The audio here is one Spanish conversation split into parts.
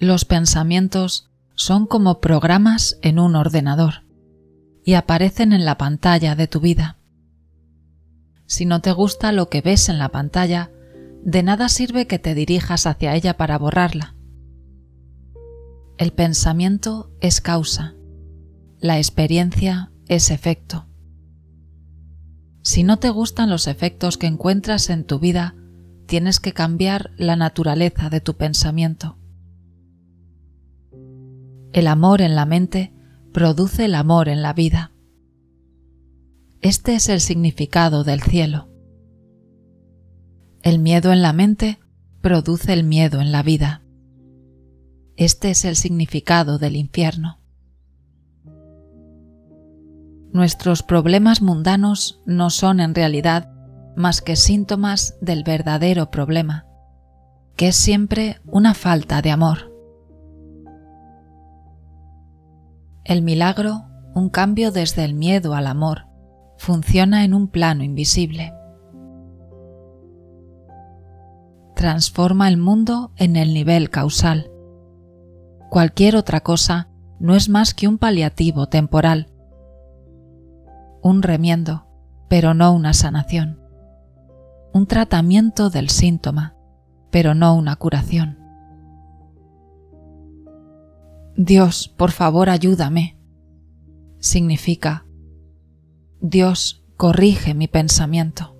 Los pensamientos son como programas en un ordenador y aparecen en la pantalla de tu vida. Si no te gusta lo que ves en la pantalla, de nada sirve que te dirijas hacia ella para borrarla. El pensamiento es causa, la experiencia es efecto. Si no te gustan los efectos que encuentras en tu vida, tienes que cambiar la naturaleza de tu pensamiento. El amor en la mente produce el amor en la vida. Este es el significado del cielo. El miedo en la mente produce el miedo en la vida. Este es el significado del infierno. Nuestros problemas mundanos no son en realidad más que síntomas del verdadero problema, que es siempre una falta de amor. El milagro, un cambio desde el miedo al amor, funciona en un plano invisible. Transforma el mundo en el nivel causal. Cualquier otra cosa no es más que un paliativo temporal, un remiendo, pero no una sanación, un tratamiento del síntoma, pero no una curación. Dios, por favor, ayúdame, significa: Dios, corrige mi pensamiento.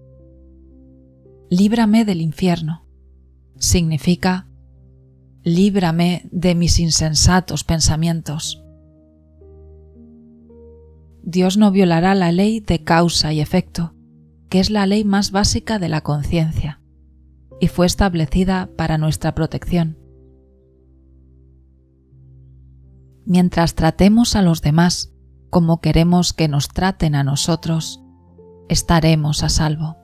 Líbrame del infierno, significa: líbrame de mis insensatos pensamientos. Dios no violará la ley de causa y efecto, que es la ley más básica de la conciencia, y fue establecida para nuestra protección. Mientras tratemos a los demás como queremos que nos traten a nosotros, estaremos a salvo.